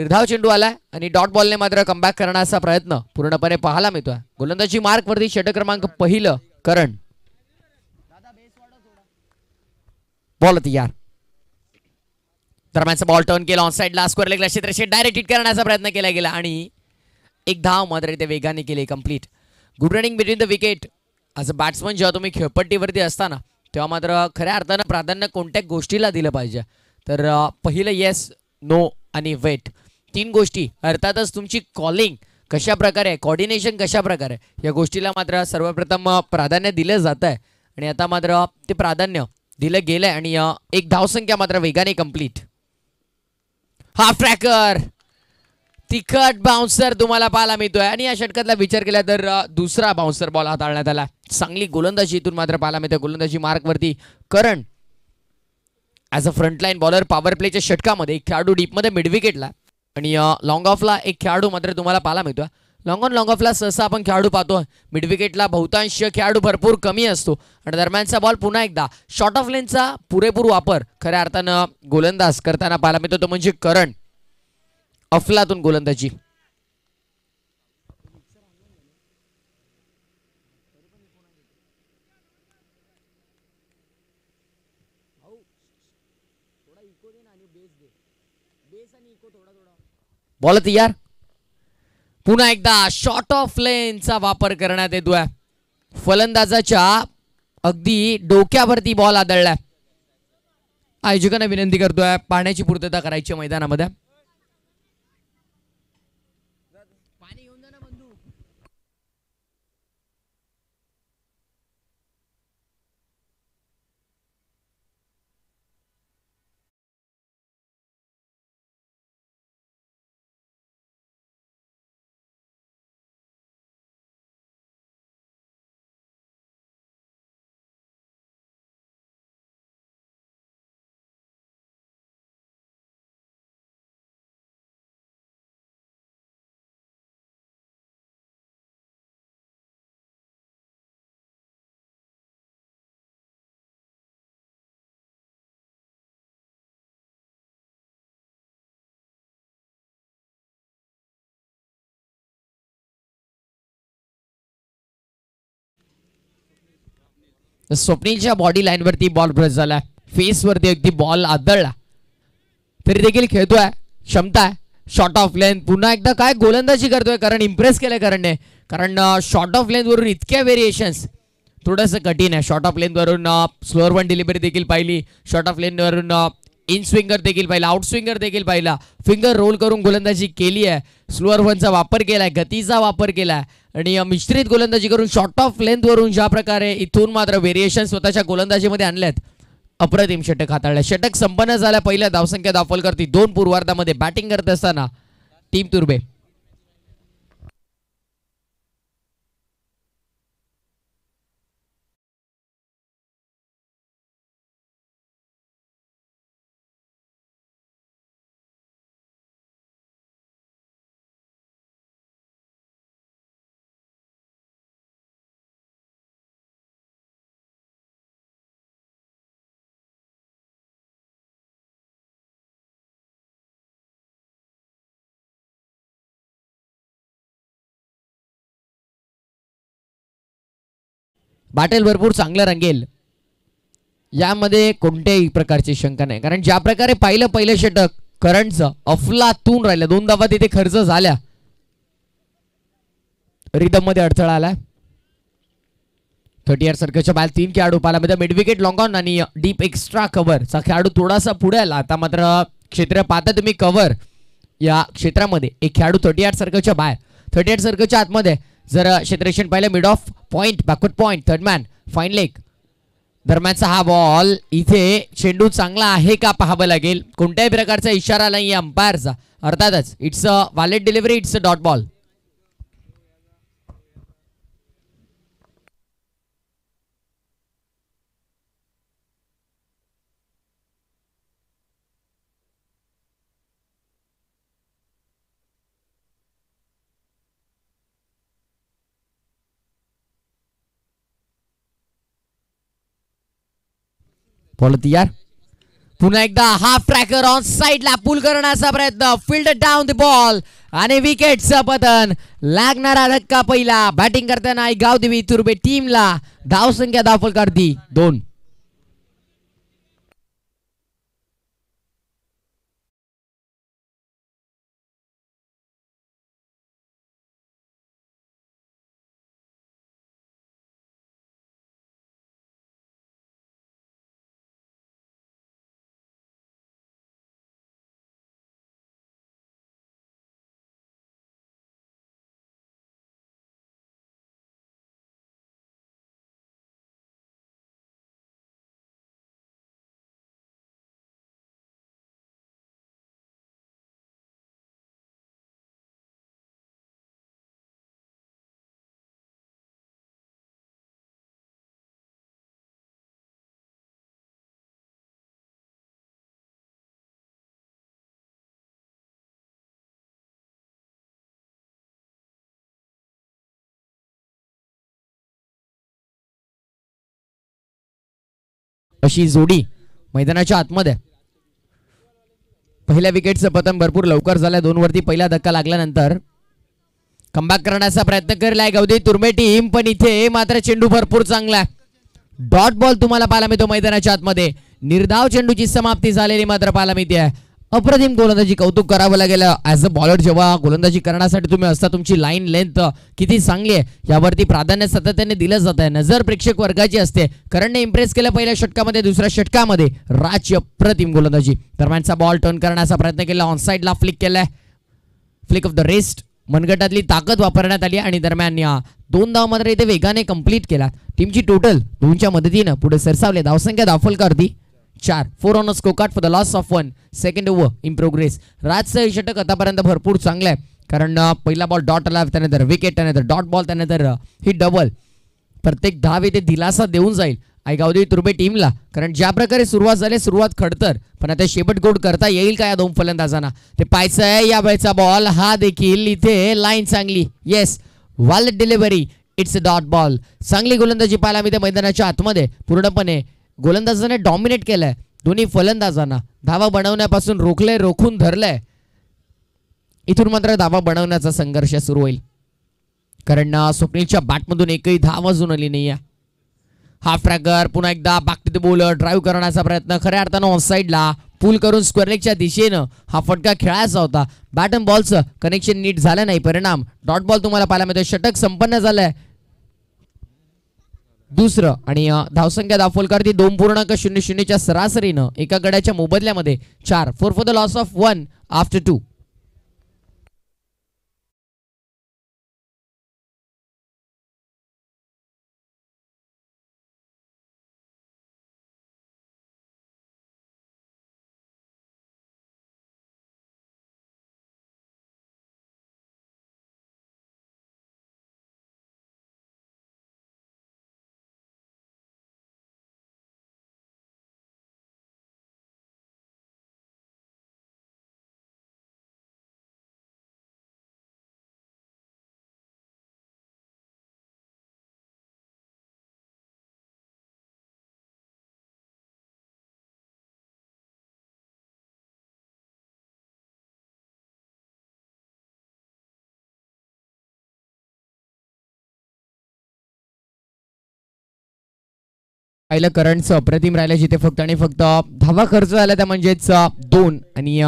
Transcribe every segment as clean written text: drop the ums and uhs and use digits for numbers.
निर्धाव चेंडू आलाय आणि डॉट बॉलने मात्र कमबॅक करण्याचा प्रयत्न पूर्णपणे पाहायला मिळतोय। गोलंदाजी मार्क वरती षटक क्रमांक पहिलं करण बॉल तयार दरम्यानचा बॉल टर्न केला ऑन साइडला स्क्वेअर लेगला क्षेत्रक्षेत्र डायरेक्ट हिट करण्याचा प्रयत्न केला गेला आणि एक धाव मात्र इथे वेगाने केली complete. Good running between the wicket as a batsman जेव्हा तुम्ही खेळपट्टीवरती असताना तेव्हा मात्र खऱ्या अर्थाने प्राधान्य कोणत्या गोष्टीला दिलं पाहिजे तर पहिलं येस नो आणि वेट तीन गोष्टी अर्थातच तुमची कॉलिंग कशा प्रकारे कोऑर्डिनेशन कशा प्रकारे या गोष्टीला मात्र सर्वप्रथम प्राधान्य दिले जाते आणि आता मात्र ते प्राधान्य दिले गेले आणि एक धावसंख्या मात्र वेगाने कंप्लीट। हाफ ट्रॅकर तिखट बाउन्सर तुम्हाला पाहायला मिळतोय आणि या षटकातला विचार केला तर दुसरा बाउन्सर बॉल हाताळण्यात आला। चांगली गोलंदाजी इथून मात्र पाहायला मिळते। गोलंदाजी मार्क वरती Karan as a frontline bowler power प्लेच्या षटकामध्ये एक खेळाडू डीपमध्ये मिडविकेटला आणि लॉंग ऑफला एक खेळाडू मात्र तुम्हाला पाहायला मिळतोय। लॉंग ऑन लॉंग ऑफला सहसा आपण खेळाडू पाहतो मिडविकेटला बहुतांश खेळाडू भरपूर कमी असतो आणि दरम्यानचा बॉल पुन्हा एकदा शॉर्ट ऑफ लेनचा पुरेपूर वापर खऱ्या अर्थाने गोलंदाज करताना पाहायला मिळतो तो म्हणजे करण। अफलातून गोलंदाजी बॉल तयार पुन्हा एकदा शॉर्ट ऑफ लेनचा वापर करण्यात येतोय। फलंदाजाच्या अगदी डोक्यावरती बॉल आदळला। आयोजकांना विनंती करतोय पाण्याची पूर्तता करायची मैदानामध्ये। स्वप्नीलच्या बॉडी लाइन वरती बॉल ब्रश झाला फेस वरती अगदी बॉल आदळला तरी देखील खेळतोय क्षमता आहे। शॉर्ट ऑफ लेन पुन्हा एकदा काय गोलंदाजी करतोय कारण इम्प्रेस केलं कारणने कारण शॉर्ट ऑफ लेन वरून इतक्या व्हेरिएशन्स थोडंसं कठीण आहे। शॉर्ट ऑफ लेन वरून स्लोअर वन डिलिव्हरी देखील पाहिली शॉर्ट ऑफ लेन वरून इन स्विंगर देखील पाहिला आउट स्विंगर देखील पाहिला फिंगर रोल करून गोलंदाजी केली आहे स्लोअर वनचा वापर केलाय गतीचा वापर केलाय आणि मिश्रित गोलंदाजी करून शॉर्ट ऑफ लेंथ वरून ज्या प्रकारे इथून मात्र व्हेरिएशन स्वतःच्या गोलंदाजीमध्ये आणल्यात अप्रतिम षटक हाताळले। षटक संपन्न झाल्या पहिल्या धावसंख्या दाखल करती दोन पूर्वार्धामध्ये बॅटिंग करत असताना टीम तुर्भे। बाटेल भरपूर चांगला रंगेल यामध्ये कोणत्याही प्रकारची शंका नाही कारण ज्या प्रकारे पाहिलं पहिलं षटक करंटचं अफलातून राहिलं दोन धावा तिथे खर्च झाल्या रिदम मध्ये अडथळा आला। 30 यार सर्कलच्या बाहेर तीन खेळाडू पालामध्ये मिडविकेट लॉंग ऑन आणि डीप एक्स्ट्रा कव्हरचा खेळाडू थोडासा पुढे आला। आता मात्र क्षेत्र पाहता तुम्ही कव्हर या क्षेत्रामध्ये एक खेळाडू 30 यार सर्कलच्या बाहेर 30 यार सर्कलच्या आतमध्ये जर क्षेत्रक्षण पाहिलं mid off point backward point third man fine leg दरम्यानचा हा बॉल इथे चेंडू चांगला आहे का पाहावं लागेल। कोणत्याही प्रकारचा इशारा नाही अंपायरचा अर्थातच it's a valid delivery it's a dot ball. Ball तयार पुन्हा एकदा हाफ ट्रॅकर ऑन साइडला पुल करण्याचा प्रयत्न, फील्ड डाउन द बॉल आणि विकेटचं पतन, लागणारा धक्का पहिला। बॅटिंग करताना गावदेवी तुर्भे टीमला धाव संख्या दाखल करती 2। अशी जोडी मैदानाच्या आतमध्ये। पहिल्या विकेटचं पतन भरपूर लवकर झालं, 2 वरती पहिला धक्का लागल्यानंतर कमबॅक करण्याचा प्रयत्न करलाय गावदेवी तुर्भे टीम, पण इथे मात्र चेंडू भरपूर चांगला डॉट बॉल तुम्हाला पाहायला मिळतो मैदानाच्या आतमध्ये। निर्धाव चेंडूची समाप्ती झालेली मात्र पाहायला मिळते। अप्रतिम गोलंदाजी, कौतुक करावं लागेल। ऍज अ बॉलर जेव्हा गोलंदाजी करण्यासाठी तुम्ही असता, तुमची लाईन लेंथ किती चांगली आहे यावरती प्राधान्य सतत्याने दिलं जात आहे। नजर प्रेक्षक वर्गाची असते। करणने इम्प्रेस केलं पहिल्या षटकामध्ये, दुसऱ्या षटकामध्ये राज्य अप्रतिम गोलंदाजी। दरम्यानचा बॉल टर्न करण्याचा प्रयत्न केला, ऑन साइडला फ्लिक केलाय, फ्लिक ऑफ द रिस्ट, मनगटातली ताकद वापरण्यात आली आणि दरम्यान या 2 धाव मात्र इथे वेगाने कंप्लीट केला। टीमची टोटल 2च्या मदतीनं पुढे सरसावले, धावसंख्या दाखल करती 4। 4 on scorecard for the loss of 1, second over in progress. राजचं षटक आतापर्यंत भरपूर चांगलं आहे, कारण पहिला बॉल डॉट आला, त्यानंतर विकेट, त्यानंतर डॉट बॉल, त्यानंतर ही डबल। प्रत्येक धाव इथे दिलासा देऊन जाईल गावदेवी तुर्भे टीमला, कारण ज्या प्रकारे सुरुवात झाली, सुरुवात खडतर, पण आता शेवट गोड करता येईल का या 2 फलंदाजांना ते पाहायचं आहे। या वेळचा बॉल हा देखील इथे लाईन चांगली, येस वाल delivery, it's a dot ball. चांगली गोलंदाजी पाहायला मिळते मैदानाच्या आतमध्ये। पूर्णपणे गोलंदाजाने डॉमिनेट केलंय, दोन्ही फलंदाजांना धावा बनवण्यापासून रोखले, रोखून धरलंय। इथून मात्र धावा बनवण्याचा संघर्ष सुरू होईल, कारण स्वप्नीलच्या बॅटमधून एकही धाव अजून आली नाहीये। हाफ ट्रॅकर पुन्हा एकदा back to the bowler, drive करण्याचा प्रयत्न, खऱ्या अर्थानं ऑफ साईडला पूल करून स्क्वेअर लेगच्या दिशेनं हा फटका खेळायचा होता। बॅट अँड बॉलचं कनेक्शन नीट झालं नाही, परिणाम डॉट बॉल तुम्हाला पाहायला मिळतोय। षटक संपन्न झालंय, दुसरं आणि धावसंख्या दाखल करते 2.00 सरासरीनं एका गड्याच्या मोबदल्यामध्ये 4। 4 for the loss of 1 after 2। पहिलं करंटचं अप्रतिम राहिलं, जिथे फक्त आणि फक्त धावा खर्च झाला त्या म्हणजेच 2 आणि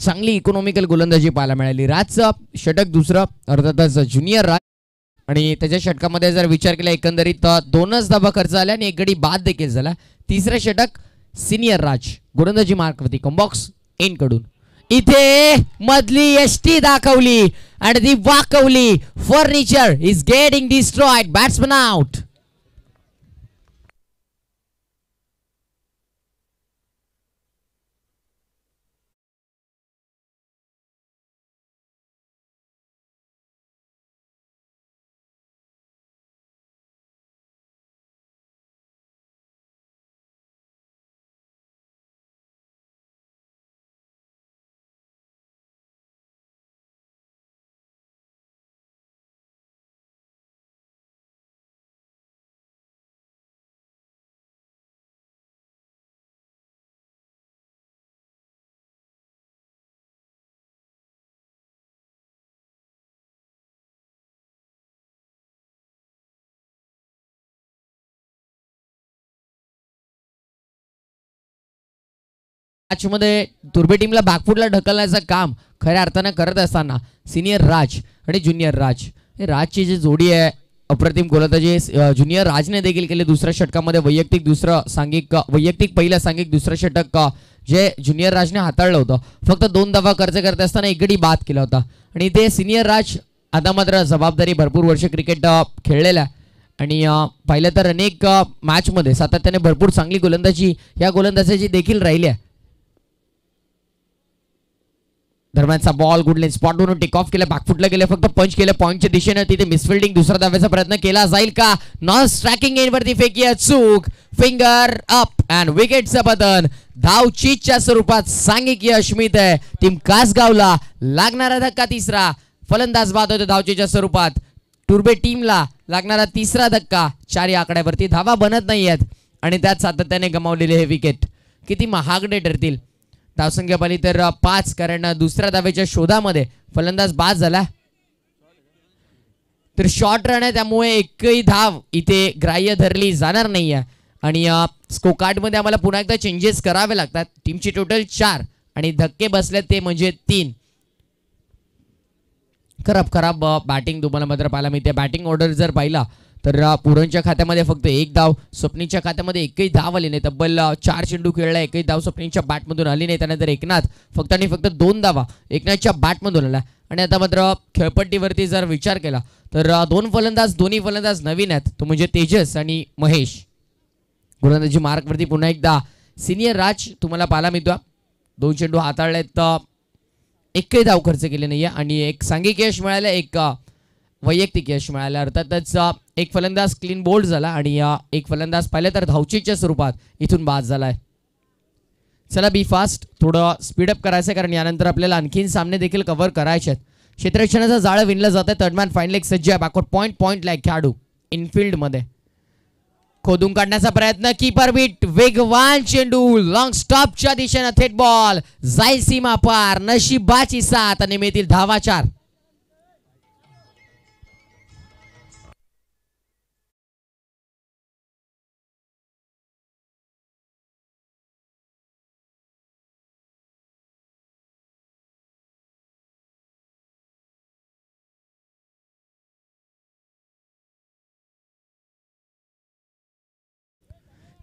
चांगली इकॉनॉमिकल गोलंदाजी पाहायला मिळाली। राजचं षटक दुसरं, अर्थातच ज्युनियर राज आणि त्याच्या षटकामध्ये जर विचार केला एकंदरीत 2च धावा खर्च झाल्या आणि एक गडी बाद देखील झाला। तिसरं षटक सिनियर राज, गोलंदाजी मार्कवरती कमबॉक्स एंड कडून इथे मधली एसटी दाखवली आणि ती वाकवली। Furniture is getting destroyed, batsman out. मॅचमध्ये तुर्भे टीमला भागफुटला ढकलण्याचं काम खऱ्या अर्थाने करत असताना सिनियर राज आणि ज्युनियर राज हे राजची जी जोडी आहे अप्रतिम गोलंदाजी ज्युनियर राजने देखील केले। दुसऱ्या षटकामध्ये वैयक्तिक दुसरं सांघिक वैयक्तिक पहिला सांघिक दुसरं षटक जे ज्युनियर राजने हाताळलं होतं फक्त दोन धावा खर्च करत असताना एक गडी बाद केला होता आणि ते सिनियर राज आता मात्र जबाबदारी भरपूर वर्ष क्रिकेट खेळलेला आणि पाहिलं तर अनेक मॅच मध्ये सातत्याने भरपूर चांगली गोलंदाजी या गोलंदाजाची देखील राहिली आहे। दरम्यानचा बॉल गुड लेन स्पॉटवरून टेक ऑफ केला बॅकफुटला गेले फक्त पंच केला पॉइंटच्या दिशेने तिथे मिसफिल्डिंग दुसरा धाव्याचा प्रयत्न केला जाईल का नॉन स्ट्रॅकिंग एंड वरती फेकिया चूक फिंगर अप अँड विकेटचं पतन धावचीच्या स्वरूपात सांघिक यश मिळत आहे टीम कासगावला लागणारा धक्का तिसरा फलंदाज बाद होतो धावचीच्या स्वरूपात तुर्भे टीमला लागणारा तिसरा धक्का चार आकड्यावरती धावा बनत नाहीयेत आणि त्यात सातत्याने गमावलेले हे विकेट किती महागडे ठरतील। धावसंख्या पाहिली तर 5 कारण दुसऱ्या धावेच्या शोधामध्ये फलंदाज बाद झाला तर शॉर्ट रन आहे त्यामुळे एकही धाव इथे ग्राह्य धरली जाणार नाहीये आणि स्कोरकार्ड मध्ये आम्हाला पुन्हा एकदा चेंजेस करावे लागतात। टीमची टोटल 4 आणि धक्के बसले ते म्हणजे 3। खराब खराब बॅटिंग तुम्हाला मात्र पाहायला मिळते। बॅटिंग ऑर्डर जर पाहिला तर पुरणच्या खात्यामध्ये फक्त एक धाव स्वप्नीच्या खात्यामध्ये एकही धाव आली नाही। तब्बल 4 चेंडू खेळला एकही धाव स्वप्नीच्या बॅटमधून आली नाही। त्यानंतर एकनाथ फक्त आणि फक्त 2 धावा एकनाथच्या बॅटमधून आला आणि आता मात्र खेळपट्टीवरती जर विचार केला तर दोन्ही फलंदाज नवीन आहेत तो म्हणजे तेजस आणि महेश। गोलंदाजी मार्कवरती पुन्हा एकदा सिनियर राज तुम्हाला पाहायला मिळतो 2 चेंडू हाताळलेत एकही धाव खर्च केले नाहीये आणि एक सांघिक यश मिळालं एक वैयक्तिक यश मिळालं। अर्थातच एक फलंदाज क्लीन बोल्ड झाला आणि एक फलंदाज पाहिलं तर धावचीच्या स्वरूपात इथून बाद झालाय। चला बी फास्ट थोडं स्पीड अप करायचं कारण यानंतर आपल्याला आणखीन सामने देखील कव्हर करायचे आहेत। क्षेत्ररक्षणाचं जाळं विणलं जातं। तडमॅन फाईन लेग सज्ज आहे बॅकवर्ड पॉइंट लॅग खेळाडू इनफील्ड मध्ये खोदून काढण्याचा प्रयत्न कीपर बीट वेगवान चेंडू लॉंग स्टॉपच्या दिशेने थेट बॉल जाईल सीमा पार नशिबाची साथ आणि मिळतील धावा 4।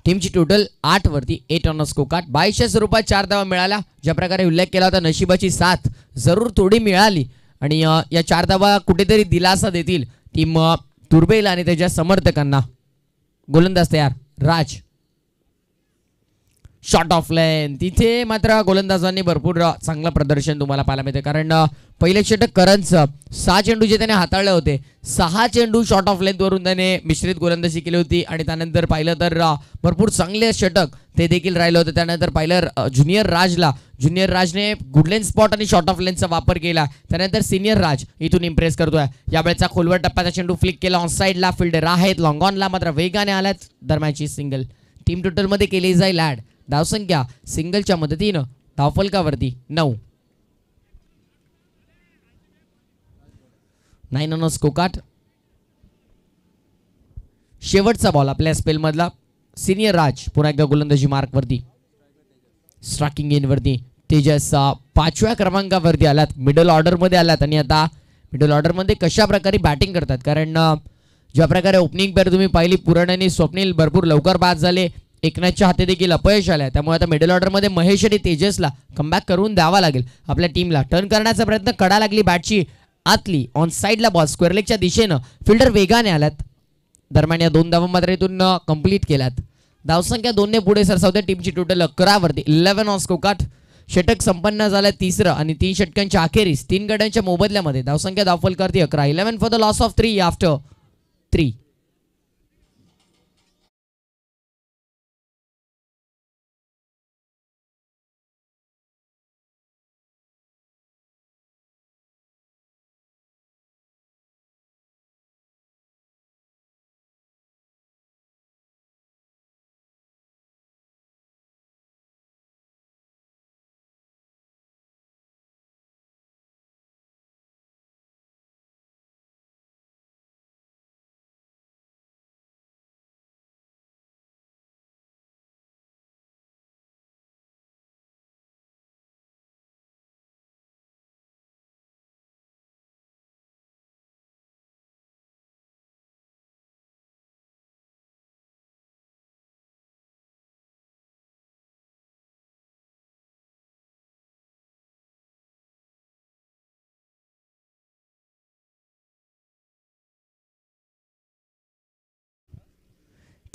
टीमची टोटल 8 वरती 8 ऑन स्कोरकार्ड 22 स्वरूपात 4 धावा मिळाल्या। ज्या प्रकारे उल्लेख केला होता नशिबाची साथ जरूर थोडी मिळाली आणि या 4 धावा कुठेतरी दिलासा देतील टीम तुर्भेला आणि त्याच्या समर्थकांना। गोलंदाज तयार राज शॉट ऑफ लाईन तिथे मात्र गोलंदाजांनी भरपूर चांगलं प्रदर्शन तुम्हाला पाहायला मिळते कारण पहिले षटक करंटचं 6 चेंडू जे त्याने हाताळले होते 6 चेंडू शॉट ऑफ लेंथवरून त्याने मिश्रित गोलंदाजी केली होती आणि त्यानंतर पाहिलं तर भरपूर चांगले षटक ते देखील राहिले होते। त्यानंतर पाहिलं ज्युनियर राजने गुड लेंथ स्पॉट आणि शॉट ऑफ लेंथचा वापर केला। त्यानंतर सिनियर राज इथून इम्प्रेस करतोय। यावेळचा खोलवर टप्प्याचा चेंडू फ्लिक केला ऑन साईडला फिल्डर आहेत लॉंग ऑनला मात्र वेगाने आल्यात दरम्यानची सिंगल टीम टोटलमध्ये केली जाईल ॲड। धावसंख्या सिंगलच्या मदतीनं धावफलकावरती 9 9 ऑन स्कोरकार्ड। शेवटचा बॉल आपल्या स्पेल मधला सिनियर राज पुन्हा एकदा गोलंदाजी मार्कवरती स्ट्रायकिंग इन वरती तेजस 5व्या क्रमांकावरती आलात मिडल ऑर्डरमध्ये आलात आणि आता मिडल ऑर्डरमध्ये कशा प्रकारे बॅटिंग करतात कारण ज्या प्रकारे ओपनिंग पेअर तुम्ही पाहिली पुरण आणि स्वप्नील भरपूर लवकर बाद झाले एकनाथच्या हाती देखील अपयश आलं त्यामुळे आता मिडल ऑर्डरमध्ये महेश आणि तेजसला कमबॅक करून द्यावा लागेल। आपल्या टीमला टर्न करण्याचा प्रयत्न कडा लागली बॅटची आतली ऑन साईडला बॉल स्क्वेअर लेगच्या दिशेनं फिल्डर वेगाने आलात दरम्यान या 2 धावा मात्र इथून कंप्लीट केल्यात। धावसंख्या 2 पुढे सरसावते टीमची टोटल 11 वरती 11 ऑन स्कोरकार्ड। षटक संपन्न झालं तिसरं आणि 3 षटकांच्या अखेरीस 3 गड्यांच्या मोबदल्यामध्ये धावसंख्या धावफलकावरती 11 11 for the loss of 3 after 3।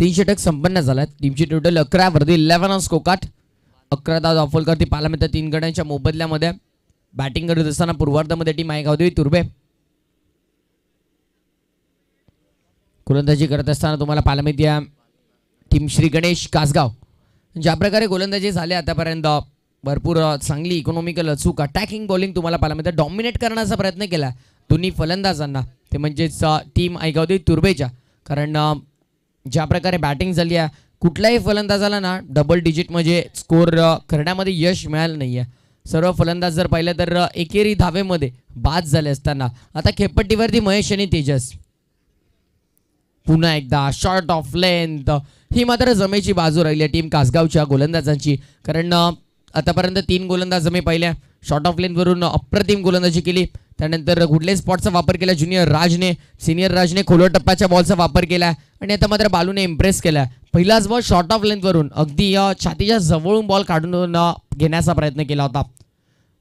तीन षटक संपन्न झालेत. टीमची टोटल 11 वरती 11 ऑन स्कोकाट 11 धाव धावफलकावरती पाहायला तीन गड्यांच्या मोबदल्यामध्ये बॅटिंग करत असताना पूर्वार्धामध्ये टीम आहे गावदेवी तुर्भे गोलंदाजी करत असताना तुम्हाला पाहायला मिळते या टीम श्री गणेश कासगाव. ज्या प्रकारे गोलंदाजी झाली आतापर्यंत भरपूर चांगली इकॉनॉमिकल अचूक अटॅकिंग बॉलिंग तुम्हाला पाहायला मिळते. डॉमिनेट करण्याचा प्रयत्न केला दोन्ही फलंदाजांना ते म्हणजेच टीम आहे गावदेवी तुर्भेच्या, कारण ज्या प्रकारे बॅटिंग झाली आहे कुठल्याही फलंदाजाला ना डबल डिजिट म्हणजे स्कोर करण्यामध्ये यश मिळालं नाही आहे. सर्व फलंदाज जर पाहिलं तर एकेरी धावेमध्ये बाद झाले असताना आता खेपट्टीवरती महेश आणि तेजस पुन्हा एकदा शॉर्ट ऑफ लेंथ ही मात्र जमेची बाजू राहिली टीम कासगावच्या गोलंदाजांची, कारण आतापर्यंत 3 गोलंदाज जमे पाहिल्या. शॉर्ट ऑफ लेंथवरून अप्रतिम गोलंदाजी केली, त्यानंतर गुडले स्पॉटचा वापर केला ज्युनियर राजने, सिनियर राजने खोलवर टप्प्याच्या बॉलचा वापर केला आणि आता मात्र बालूने इम्प्रेस केला. पहिलाच बॉल शॉर्ट ऑफ लेंथवरून अगदी छातीच्या जवळून बॉल काढून घेण्याचा प्रयत्न केला होता.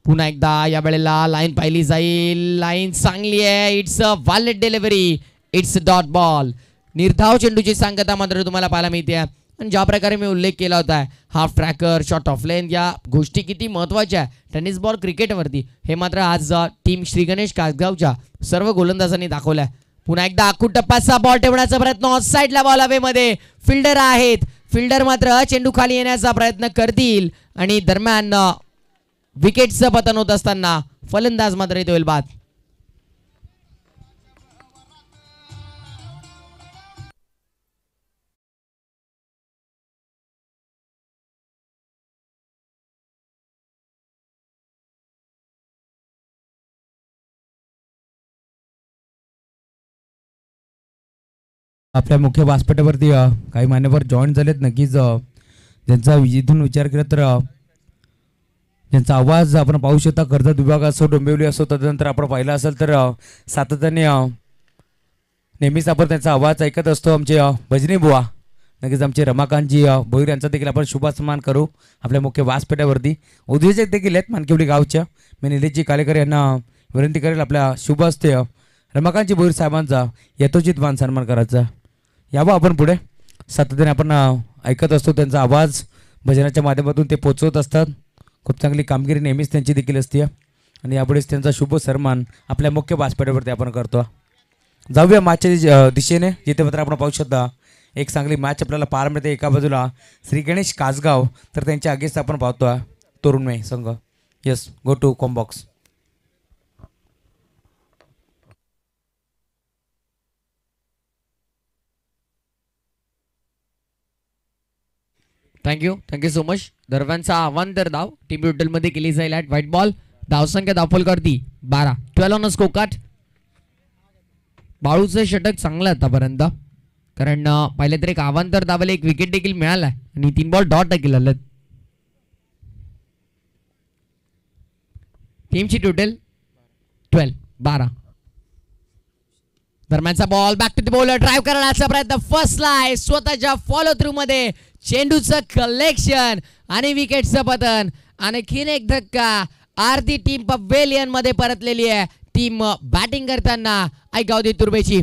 पुन्हा एकदा या वेळेला लाईन पाहिली जाईल, लाईन चांगली आहे, it's a valid delivery, it's dot ball. निर्धाव चेंडूची सांगता मात्र तुम्हाला पाहायला मिळते आणि ज्या प्रकारे मी उल्लेख केला होता half tracker short of length या गोष्टी किती महत्त्वाच्या आहे टेनिस बॉल क्रिकेटवरती हे मात्र आज टीम श्रीगणेश कासगावच्या सर्व गोलंदाजांनी दाखवलं आहे. पुन्हा एकदा आखूट टप्पाचा बॉल ठेवण्याचा प्रयत्न ऑफ साईडला बॉल हवेमध्ये फिल्डर आहेत, फिल्डर मात्र चेंडू खाली येण्याचा प्रयत्न करतील आणि दरम्यान विकेटचं पतन होत असताना फलंदाज मात्र इथे होईल बाद. आपल्या मुख्य व्यासपीठावरती काही मान्यवर जॉईन झालेत, नक्कीच त्यांचा इथून विचार केला तर त्यांचा आवाज आपण पाहू शकता. कर्जत विभाग असो डोंबिवली असो तदनंतर आपण पाहिला असेल तर सातत्याने नेहमीच आपण त्यांचा आवाज ऐकत असतो. आमचे भजनी बुवा नक्कीच आमचे रमाकांतजी भोईर यांचा देखील आपण शुभासन्मान करू आपल्या मुख्य व्यासपीठावरती. उद्योजक देखील आहेत मानकिवडी गावच्या, मी निलेशजी कालेकर यांना विनंती करेल आपल्या शुभ हस्ते रमाकांतजी भोईर साहेबांचा यथोचित मान सन्मान करायचा यावं. आपण पुढे सातत्याने आपण ऐकत असतो त्यांचा आवाज, भजनाच्या माध्यमातून ते पोचवत असतात. खूप चांगली कामगिरी नेहमीच त्यांची देखील असते आणि यापुढेच त्यांचा शुभ सन्मान आपल्या मुख्य व्यासपीठावरती आपण करतो. जाऊया मॅचच्या दिशेने जिथे मात्र आपण पाहू शकता एक चांगली मॅच आपल्याला पार मिळते. एका बाजूला श्री गणेश कासगाव तर त्यांच्या अगेन्स्ट आपण पाहतो तरुणमय संघ. Yes go to combox. Thank you so much. दरम्यानचा आव्हानतर धाव टीम टोटल मध्ये केली जाईल ॲट व्हाईट बॉल. धावसंख्या धावफलकावरती 12 12 ऑन स्कोकाट. बाळूचं षटक चांगलं आतापर्यंत, कारण पहिले तर एक आव्हानतर धावाला एक विकेट देखील मिळाला आणि 3 बॉल डॉट देखील आले. टीमची टोटल 12 12. दरम्यानचा ball back to the bowler, drive करण्याचा प्रयत्न फसलाय. स्वतःच्या फॉलो थ्रू मध्ये चेंडूचं कलेक्शन आणि विकेटचं पतन. आणखीन एक धक्का, आरती टीम पवेलियन मध्ये परतलेली आहे. टीम बॅटिंग करताना गावदेवी तुर्भेची.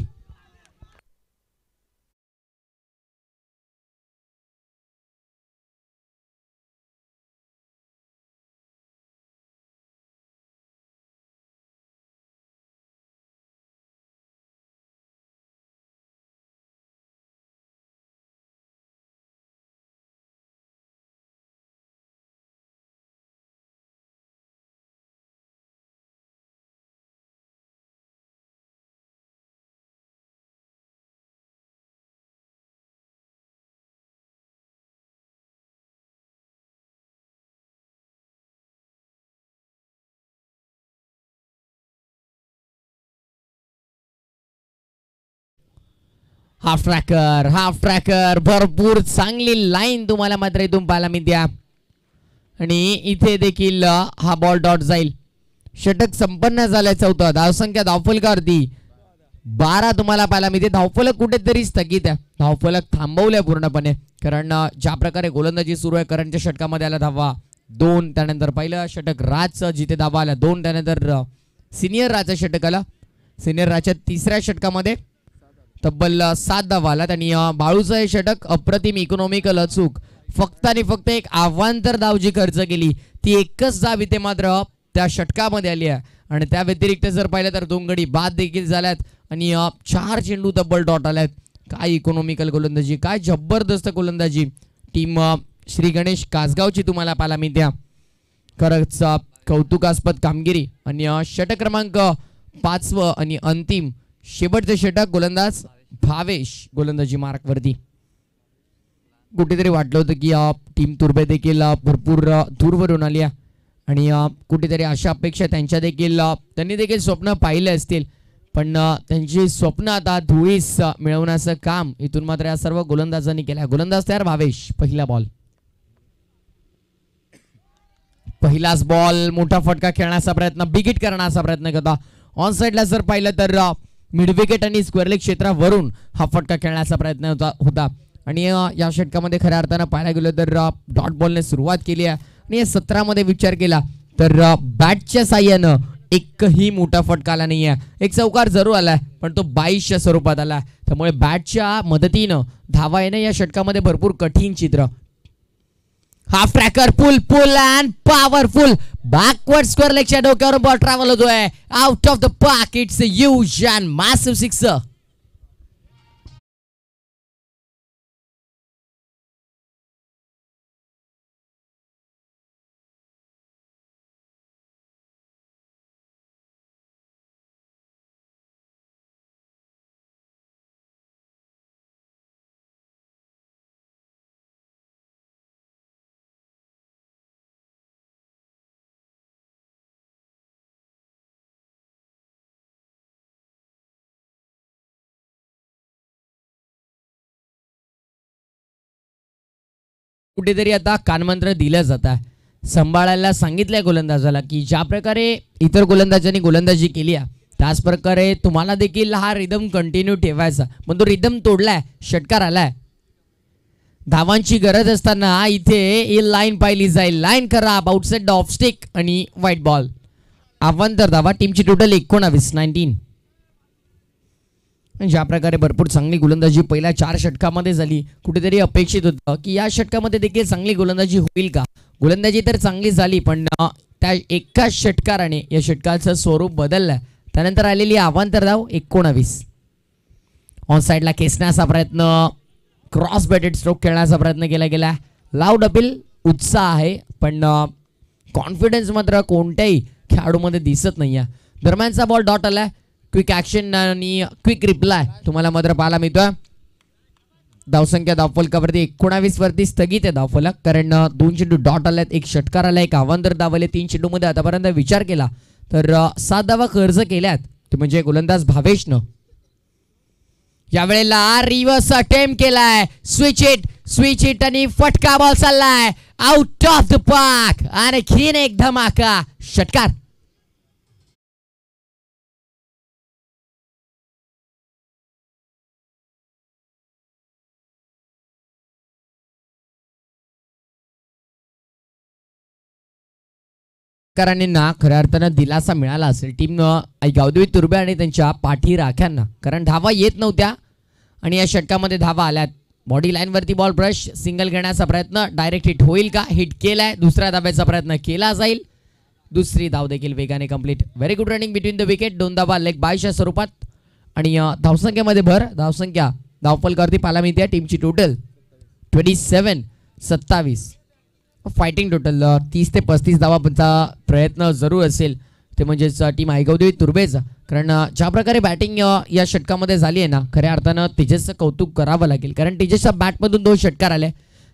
हाफ ट्रॅकर भरपूर चांगली लाईन तुम्हाला मात्र इथून पाहायला मिळते आणि इथे देखील हा बॉल डॉट जाईल. षटक संपन्न झालाय 14. धावसंख्या धावफलकावरती 12 तुम्हाला पाहायला मिळते. धावफलक कुठेतरी स्थगित आहे, धावफलक थांबवलाय पूर्णपणे, कारण ज्या प्रकारे गोलंदाजी सुरू आहे करंटच्या षटकामध्ये आला धावा 2, त्यानंतर पहिलं षटक राजचं जिथे धावा आला 2, त्यानंतर सिनियर राजचं षटक आला सिनियर राजच्या तिसऱ्या षटकामध्ये तब्बल 7 धावाला बाळूचं हे षटक अप्रतिम इकॉनॉमिकल अचूक फक्त आणि फक्त एक आव्हांतर धाव जी खर्च केली ती एकच धाव इथे मात्र त्या षटकामध्ये आली आहे आणि त्या व्यतिरिक्त जर पाहिलं तर दोन गडी बाद देखील झाल्यात आणि 4 चेंडू तब्बल डॉट आलेत। काय इकॉनॉमिकल गोलंदाजी, काय जबरदस्त गोलंदाजी टीम श्री गणेश कासगावची तुम्हाला पाहायला मिळते। खरंच कौतुकास्पद कामगिरी आणि षटक क्रमांक 5वा आणि अंतिम शेवटचे षटक गोलंदाज भावेश गोलंदाजी मार्क वरती कुठेतरी वाटलं होतं की टीम तुर्भे देखील भरपूर दूरवरून आली आणि कुठेतरी अशा अपेक्षा त्यांच्या देखील त्यांनी देखील स्वप्न पाहिले असतील पण त्यांची स्वप्न आता धुळीस मिळवण्याचं काम इथून मात्र या सर्व गोलंदाजांनी केलं। गोलंदाज तयार भावेश, पहिला बॉल, पहिलाच बॉल मोठा फटका खेळण्याचा प्रयत्न बिग हिट करण्याचा प्रयत्न करता ऑन साइडला जर पाहिलं तर मिड विकेट आणि स्क्वेअर लेग क्षेत्रावरून हा फटका खेळण्याचा प्रयत्न होता आणि या षटकामध्ये खऱ्या अर्थाने पाहायला गेलं तर डॉट बॉलने सुरुवात केली आहे आणि 17 मध्ये विचार केला तर बॅटच्या साह्याने एकही मोठा फटका आला नाहीये। एक चौकार जरूर आलाय पण तो 22 च्या स्वरूपात आला त्यामुळे बॅटच्या मदतीने धावा येणे या षटकामध्ये भरपूर कठीण चित्र। Half tracker pull pull and powerful backward square लेगच्या डोक्यावर बॉल ट्रॅव्हल होतोय out of the park. It's a huge and massive sixer. कुठेतरी आता कानमंत्र दिलं जात आहे, सांभाळायला सांगितलंय गोलंदाजाला की ज्या प्रकारे इतर गोलंदाजांनी गोलंदाजी केली आहे त्याच प्रकारे तुम्हाला देखील हा रिदम कंटिन्यू ठेवायचा पण तो रिदम तोडलाय, षटकार आलाय। धावांची गरज असताना इथे ही लाईन पाहिली जाईल, लाईन खराब आउटसाइड द ऑफ स्टिक आणि व्हाईट बॉल अवंतर धावा। टीमची टोटल 19 ज्या प्रकारे भरपूर चांगली गोलंदाजी पहिल्या 4 षटकामध्ये झाली कुठेतरी अपेक्षित होतं की या षटकामध्ये देखील चांगली गोलंदाजी होईल का। गोलंदाजी तर चांगली झाली पण त्या एका षटकाराने या षटकाचं स्वरूप बदललं, त्यानंतर आलेली आव्हांतर धाव 19। ऑन साइडला खेचण्याचा प्रयत्न, क्रॉस बॅटेड स्ट्रोक खेळण्याचा प्रयत्न केला गेला। लाऊड अपील, उत्साह आहे पण कॉन्फिडन्स मात्र कोणत्याही खेळाडूमध्ये दिसत नाहीये। दरम्यानचा बॉल डॉट आला, क्विक ऍक्शन आणि क्विक रिप्लाय तुम्हाला मात्र पाहायला मिळतोय। धावसंख्या धावफलक वरती 19 वरती स्थगित आहे धावफलक कारण 2 चेंडू डॉट आलेत, एक षटकार आला, एक अवांतर धावले। 3 चेंडू मध्ये आतापर्यंत विचार केला तर 7 धावा खर्च केल्यात ते म्हणजे गोलंदाज भावेशनं। यावेळेला रिव्हर्स अटेम्प्ट केलाय, स्विच इट आणि फटका बॉल चाललाय आउट ऑफ द पार्क आणि खीन एक धमाका षटकार। कारणांना खऱ्या अर्थाने दिलासा मिळाला असेल टीम गावदेवी तुर्भे आणि त्यांच्या पाठी राख्यांना कारण धावा येत नव्हत्या आणि या षटकामध्ये धावा आल्यात। बॉडी लाईनवरती बॉल ब्रश सिंगल घेण्याचा प्रयत्न, डायरेक्ट हिट होईल का, हिट केलाय, दुसऱ्या धाव्याचा प्रयत्न केला जाईल, दुसरी धाव देखील वेगाने complete. Very good running between the wicket, 2 धावा लेग 22 स्वरूपात आणि धावसंख्येमध्ये भर। धावसंख्या धावफलकावरती पाहायला मिळते टीमची टोटल 27-27 फायटिंग टोटल 30 ते 35 धावांचा प्रयत्न जरूर असेल ते म्हणजेच टीम आयगावदेवी तुर्भेचा कारण ज्या प्रकारे बॅटिंग या षटकामध्ये झाली आहे ना खऱ्या अर्थानं तेजसचं कौतुक करावं लागेल कारण तेजसच्या बॅटमधून 2 षटकार आले।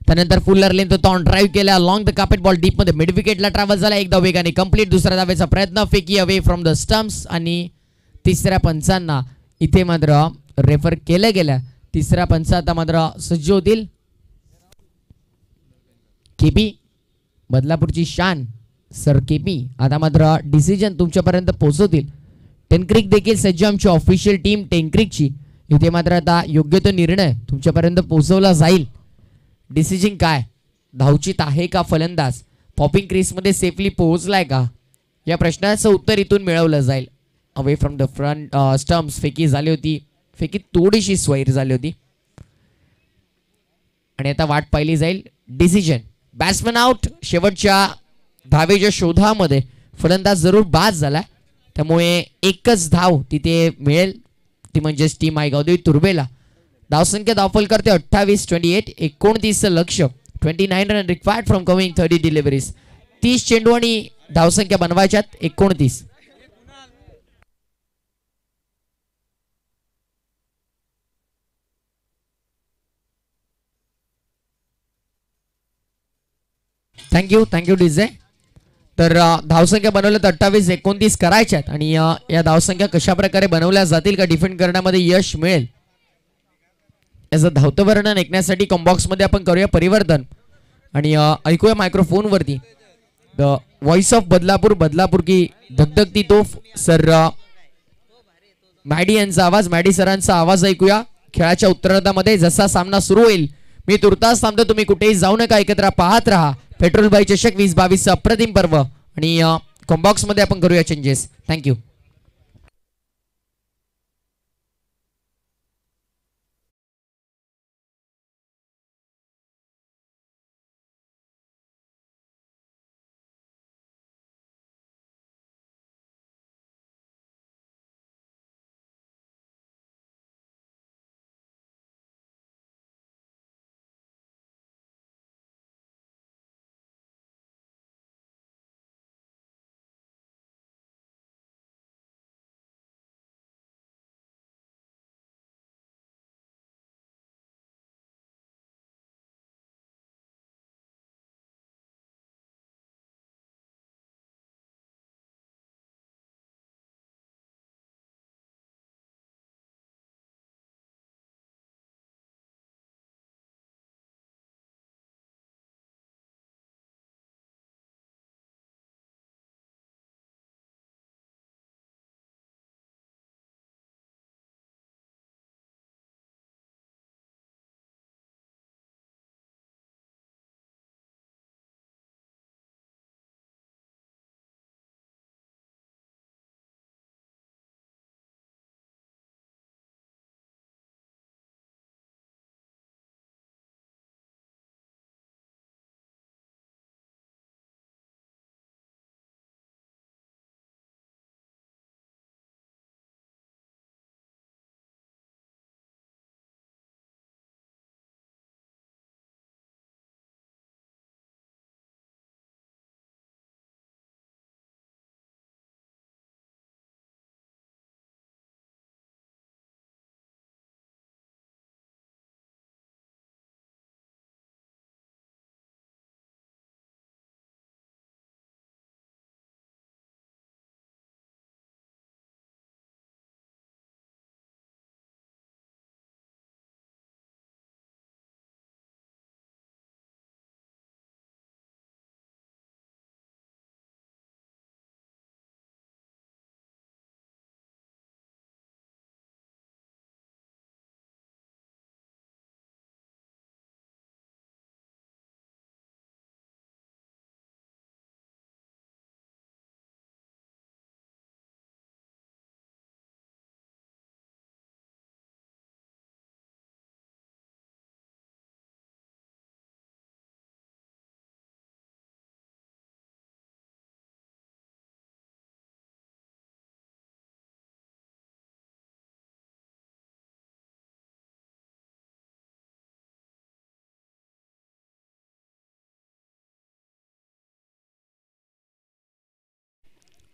त्यानंतर फुलर लेंथ टॉन ड्राईव्ह केला लॉंग द कार्पेट बॉल डीपमध्ये मिड विकेटला ट्रॅव्हल झाला, एक धाव वेगाने कंप्लीट, दुसऱ्या धावेचा प्रयत्न फेकी अवे फ्रॉम द स्टम्प्स आणि तिसऱ्या पंचांना इथे मात्र रेफर केलं गेलं। तिसऱ्या पंच आता मात्र सज्ज होतील। केपी बदलापूरची शान सर केपी आता मात्र डिसिजन तुमच्यापर्यंत पोहोचवतील। टेनक्रिक देखील सज्ज, आमची ऑफिशियल टीम टेनक्रिकची इथे मात्र आता योग्य तो निर्णय तुमच्यापर्यंत पोहोचवला जाईल। डिसिजन काय, धावचीत आहे का फलंदाज, पॉपिंग क्रीजमध्ये सेफली पोहोचलाय का, या प्रश्नाचं उत्तर इथून मिळवलं जाईल। Away from the front stumps फेकी झाली होती, पैकी थोडीशी स्वैर झाली होती आणि आता वाट पाहिली जाईल डिसिजन। बॅट्समन आउट, शेवटच्या धावेच्या शोधामध्ये फलंदाज जरूर बाद झाला, त्यामुळे एकच धाव तिथे मिळेल ती म्हणजे टीम आयगावदेवी तुर्भेला। धावसंख्या धावफल करते 28-28, 29 लक्ष्य, 29 run required from coming 30 deliveries. 30 चेंडू आणि धावसंख्या बनवायच्यात 29। Thank you DJ. तर धावसंख्या बनवल्यात 28-29 करायच्यात आणि या धावसंख्या कशा प्रकारे बनवल्या जातील का डिफेंड करण्यामध्ये यश मिळेल याचं धावतं वर्णन ऐकण्यासाठी कॉम्बॉक्स मध्ये आपण करूया परिवर्तन आणि ऐकूया मायक्रोफोन वरती the voice of Badlapur, Badlapur की धगधगती तोफ सर मॅडी यांचा आवाज, मॅडी सरांचा आवाज ऐकूया खेळाच्या उत्तरार्धामध्ये जसा सामना सुरू होईल। मी तुर्तास थांबतो, तुम्ही कुठेही जाऊ नका, एकत्र पाहत राहा पेट्रोल भाई चषक 2022 अप्रतिम पर्व आणि कॉम्बॉक्स मध्ये आपण करूया चेंजेस। Thank you.